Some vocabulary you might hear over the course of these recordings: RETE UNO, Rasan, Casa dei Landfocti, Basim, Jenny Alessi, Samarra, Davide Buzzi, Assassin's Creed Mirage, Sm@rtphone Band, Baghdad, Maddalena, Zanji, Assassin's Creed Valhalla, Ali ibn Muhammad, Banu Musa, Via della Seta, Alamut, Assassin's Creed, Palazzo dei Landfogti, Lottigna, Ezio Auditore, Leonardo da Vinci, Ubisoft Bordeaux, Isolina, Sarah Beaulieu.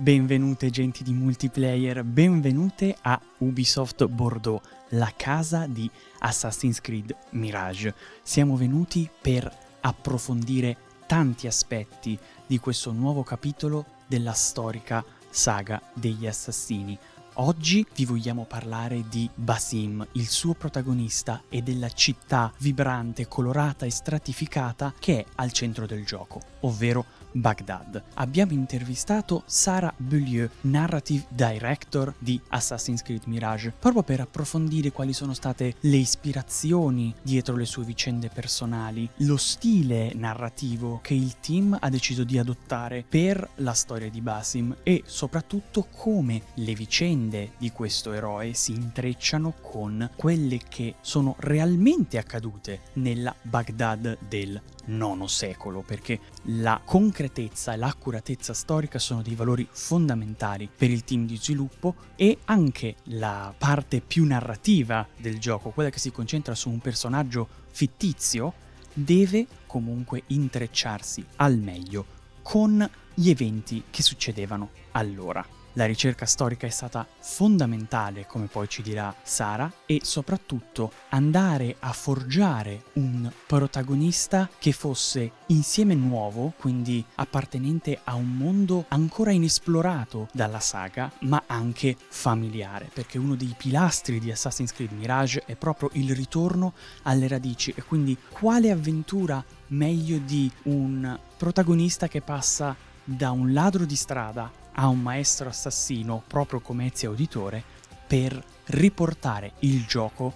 Benvenute gente di multiplayer, benvenute a Ubisoft Bordeaux, la casa di Assassin's Creed Mirage. Siamo venuti per approfondire tanti aspetti di questo nuovo capitolo della storica saga degli assassini. Oggi vi vogliamo parlare di Basim, il suo protagonista, e della città vibrante, colorata e stratificata che è al centro del gioco, ovvero Baghdad. Abbiamo intervistato Sarah Beaulieu, narrative director di Assassin's Creed Mirage, proprio per approfondire quali sono state le ispirazioni dietro le sue vicende personali, lo stile narrativo che il team ha deciso di adottare per la storia di Basim e soprattutto come le vicende di questo eroe si intrecciano con quelle che sono realmente accadute nella Baghdad del IX secolo, perché la concretezza e l'accuratezza storica sono dei valori fondamentali per il team di sviluppo, e anche la parte più narrativa del gioco, quella che si concentra su un personaggio fittizio, deve comunque intrecciarsi al meglio con gli eventi che succedevano allora. La ricerca storica è stata fondamentale, come poi ci dirà Sarah, e soprattutto andare a forgiare un protagonista che fosse insieme nuovo, quindi appartenente a un mondo ancora inesplorato dalla saga, ma anche familiare, perché uno dei pilastri di Assassin's Creed Mirage è proprio il ritorno alle radici, e quindi quale avventura meglio di un protagonista che passa da un ladro di strada a un maestro assassino, proprio come Ezio Auditore, per riportare il gioco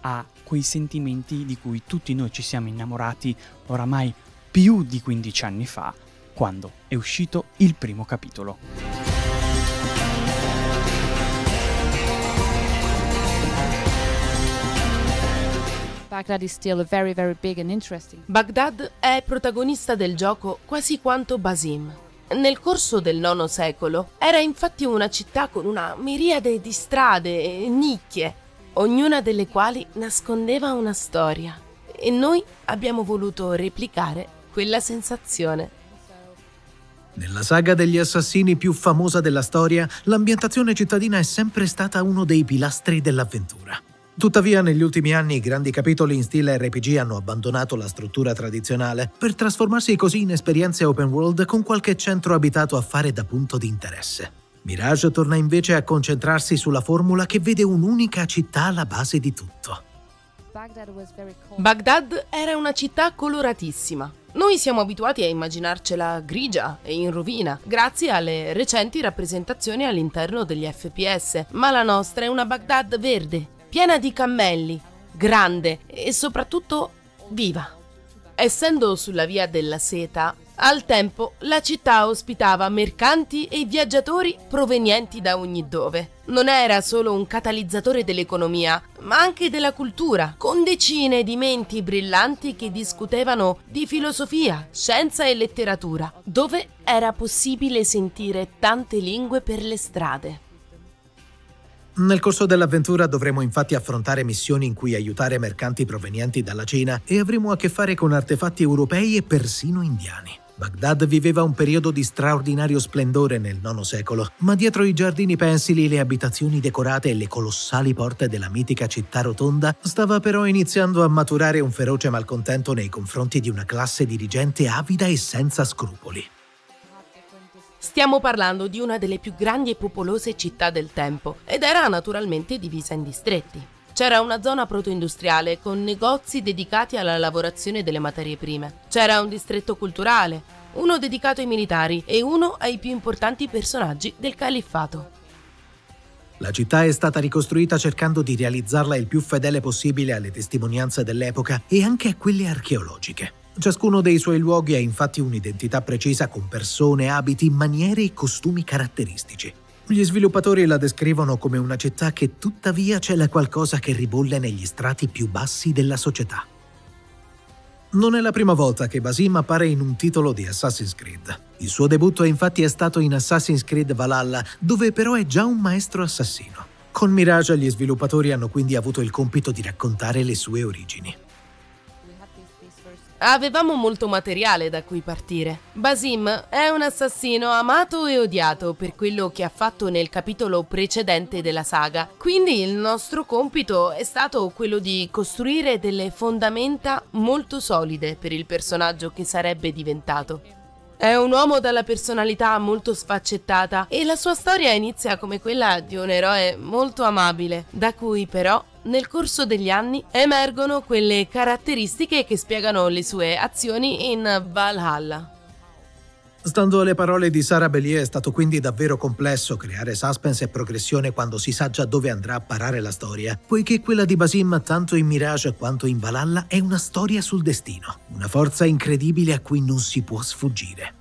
a quei sentimenti di cui tutti noi ci siamo innamorati oramai più di 15 anni fa, quando è uscito il primo capitolo. Baghdad è protagonista del gioco quasi quanto Basim. Nel corso del IX secolo era infatti una città con una miriade di strade e nicchie, ognuna delle quali nascondeva una storia, e noi abbiamo voluto replicare quella sensazione. Nella saga degli assassini più famosa della storia, l'ambientazione cittadina è sempre stata uno dei pilastri dell'avventura. Tuttavia, negli ultimi anni i grandi capitoli in stile RPG hanno abbandonato la struttura tradizionale per trasformarsi così in esperienze open world con qualche centro abitato a fare da punto di interesse. Mirage torna invece a concentrarsi sulla formula che vede un'unica città alla base di tutto. Baghdad era una città coloratissima. Noi siamo abituati a immaginarcela grigia e in rovina, grazie alle recenti rappresentazioni all'interno degli FPS, ma la nostra è una Baghdad verde, piena di cammelli, grande e soprattutto viva. Essendo sulla Via della Seta, al tempo la città ospitava mercanti e viaggiatori provenienti da ogni dove. Non era solo un catalizzatore dell'economia, ma anche della cultura, con decine di menti brillanti che discutevano di filosofia, scienza e letteratura, dove era possibile sentire tante lingue per le strade. Nel corso dell'avventura dovremo infatti affrontare missioni in cui aiutare mercanti provenienti dalla Cina, e avremo a che fare con artefatti europei e persino indiani. Baghdad viveva un periodo di straordinario splendore nel IX secolo, ma dietro i giardini pensili, le abitazioni decorate e le colossali porte della mitica città rotonda stava però iniziando a maturare un feroce malcontento nei confronti di una classe dirigente avida e senza scrupoli. Stiamo parlando di una delle più grandi e popolose città del tempo, ed era naturalmente divisa in distretti. C'era una zona protoindustriale con negozi dedicati alla lavorazione delle materie prime. C'era un distretto culturale, uno dedicato ai militari e uno ai più importanti personaggi del califfato. La città è stata ricostruita cercando di realizzarla il più fedele possibile alle testimonianze dell'epoca e anche a quelle archeologiche. Ciascuno dei suoi luoghi ha infatti un'identità precisa, con persone, abiti, maniere e costumi caratteristici. Gli sviluppatori la descrivono come una città che tuttavia cela qualcosa che ribolle negli strati più bassi della società. Non è la prima volta che Basim appare in un titolo di Assassin's Creed. Il suo debutto infatti è stato in Assassin's Creed Valhalla, dove però è già un maestro assassino. Con Mirage gli sviluppatori hanno quindi avuto il compito di raccontare le sue origini. Avevamo molto materiale da cui partire. Basim è un assassino amato e odiato per quello che ha fatto nel capitolo precedente della saga, quindi il nostro compito è stato quello di costruire delle fondamenta molto solide per il personaggio che sarebbe diventato. È un uomo dalla personalità molto sfaccettata e la sua storia inizia come quella di un eroe molto amabile, da cui però nel corso degli anni emergono quelle caratteristiche che spiegano le sue azioni in Valhalla. Stando alle parole di Sarah Beaulieu, è stato quindi davvero complesso creare suspense e progressione quando si sa già dove andrà a parare la storia, poiché quella di Basim, tanto in Mirage quanto in Valhalla, è una storia sul destino, una forza incredibile a cui non si può sfuggire.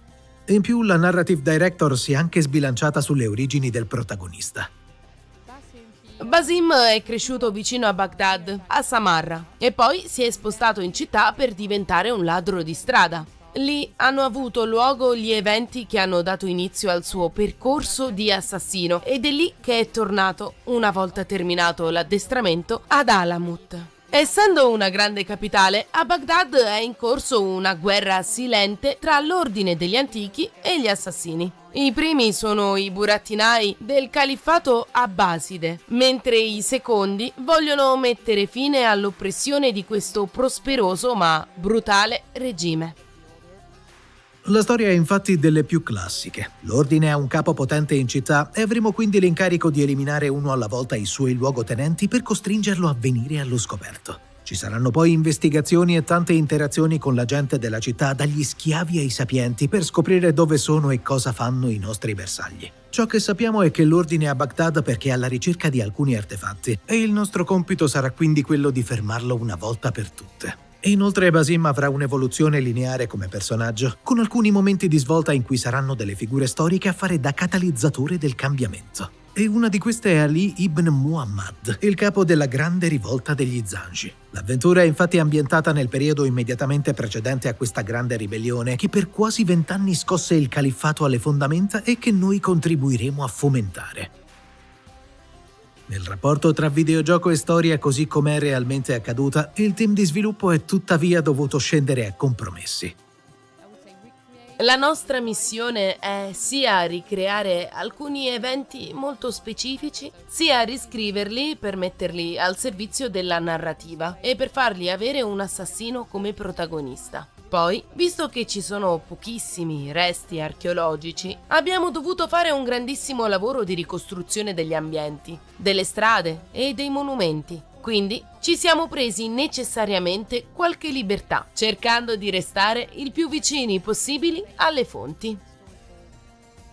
In più, la narrative director si è anche sbilanciata sulle origini del protagonista. Basim è cresciuto vicino a Baghdad, a Samarra, e poi si è spostato in città per diventare un ladro di strada. Lì hanno avuto luogo gli eventi che hanno dato inizio al suo percorso di assassino ed è lì che è tornato, una volta terminato l'addestramento, ad Alamut. Essendo una grande capitale, a Baghdad è in corso una guerra silente tra l'ordine degli antichi e gli assassini. I primi sono i burattinai del califfato abbaside, mentre i secondi vogliono mettere fine all'oppressione di questo prosperoso ma brutale regime. La storia è infatti delle più classiche. L'ordine ha un capo potente in città e avremo quindi l'incarico di eliminare uno alla volta i suoi luogotenenti per costringerlo a venire allo scoperto. Ci saranno poi investigazioni e tante interazioni con la gente della città, dagli schiavi ai sapienti, per scoprire dove sono e cosa fanno i nostri bersagli. Ciò che sappiamo è che l'ordine è a Baghdad perché è alla ricerca di alcuni artefatti e il nostro compito sarà quindi quello di fermarlo una volta per tutte. Inoltre Basim avrà un'evoluzione lineare come personaggio, con alcuni momenti di svolta in cui saranno delle figure storiche a fare da catalizzatore del cambiamento. E una di queste è Ali ibn Muhammad, il capo della grande rivolta degli Zanji. L'avventura è infatti ambientata nel periodo immediatamente precedente a questa grande ribellione che per quasi 20 anni scosse il califfato alle fondamenta e che noi contribuiremo a fomentare. Nel rapporto tra videogioco e storia, così com'è realmente accaduta, il team di sviluppo è tuttavia dovuto scendere a compromessi. La nostra missione è sia ricreare alcuni eventi molto specifici, sia riscriverli per metterli al servizio della narrativa e per fargli avere un assassino come protagonista. Poi, visto che ci sono pochissimi resti archeologici, abbiamo dovuto fare un grandissimo lavoro di ricostruzione degli ambienti, delle strade e dei monumenti. Quindi ci siamo presi necessariamente qualche libertà, cercando di restare il più vicini possibili alle fonti.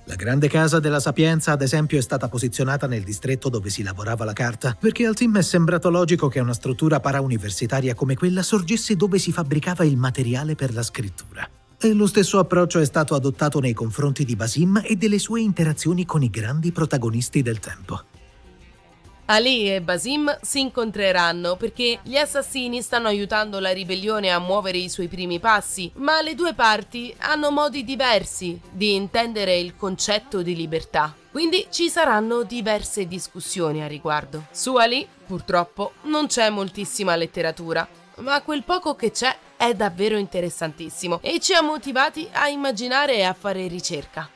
La grande casa della Sapienza, ad esempio, è stata posizionata nel distretto dove si lavorava la carta, perché al team è sembrato logico che una struttura parauniversitaria come quella sorgesse dove si fabbricava il materiale per la scrittura. E lo stesso approccio è stato adottato nei confronti di Basim e delle sue interazioni con i grandi protagonisti del tempo. Ali e Basim si incontreranno perché gli assassini stanno aiutando la ribellione a muovere i suoi primi passi, ma le due parti hanno modi diversi di intendere il concetto di libertà. Quindi ci saranno diverse discussioni a riguardo. Su Ali, purtroppo, non c'è moltissima letteratura, ma quel poco che c'è è davvero interessantissimo e ci ha motivati a immaginare e a fare ricerca.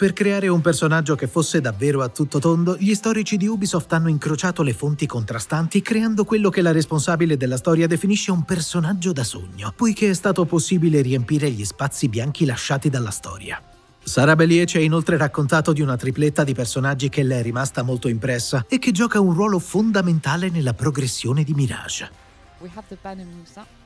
Per creare un personaggio che fosse davvero a tutto tondo, gli storici di Ubisoft hanno incrociato le fonti contrastanti creando quello che la responsabile della storia definisce un personaggio da sogno, poiché è stato possibile riempire gli spazi bianchi lasciati dalla storia. Sarah Beaulieu ci ha inoltre raccontato di una tripletta di personaggi che le è rimasta molto impressa e che gioca un ruolo fondamentale nella progressione di Mirage.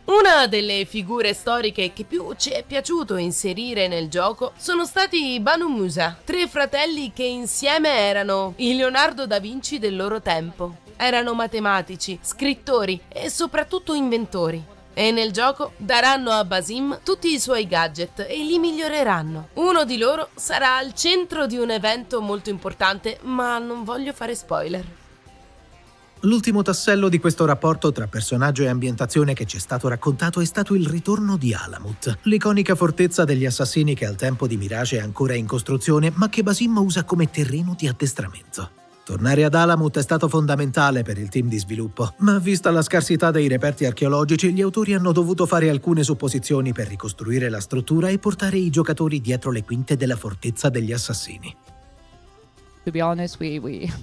Una delle figure storiche che più ci è piaciuto inserire nel gioco sono stati i Banu Musa, 3 fratelli che insieme erano il Leonardo da Vinci del loro tempo. Erano matematici, scrittori e soprattutto inventori. E nel gioco daranno a Basim tutti i suoi gadget e li miglioreranno. Uno di loro sarà al centro di un evento molto importante, ma non voglio fare spoiler. L'ultimo tassello di questo rapporto tra personaggio e ambientazione che ci è stato raccontato è stato il ritorno di Alamut, l'iconica fortezza degli assassini che al tempo di Mirage è ancora in costruzione, ma che Basim usa come terreno di addestramento. Tornare ad Alamut è stato fondamentale per il team di sviluppo, ma vista la scarsità dei reperti archeologici, gli autori hanno dovuto fare alcune supposizioni per ricostruire la struttura e portare i giocatori dietro le quinte della fortezza degli assassini. Ricreare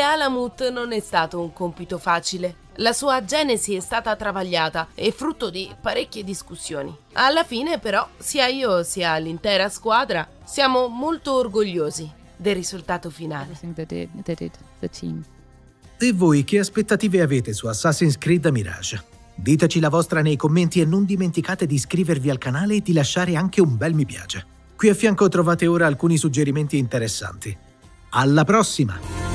Alamut non è stato un compito facile. La sua genesi è stata travagliata e frutto di parecchie discussioni. Alla fine, però, sia io sia l'intera squadra siamo molto orgogliosi del risultato finale. E voi che aspettative avete su Assassin's Creed Mirage? Diteci la vostra nei commenti e non dimenticate di iscrivervi al canale e di lasciare anche un bel mi piace. Qui a fianco trovate ora alcuni suggerimenti interessanti. Alla prossima!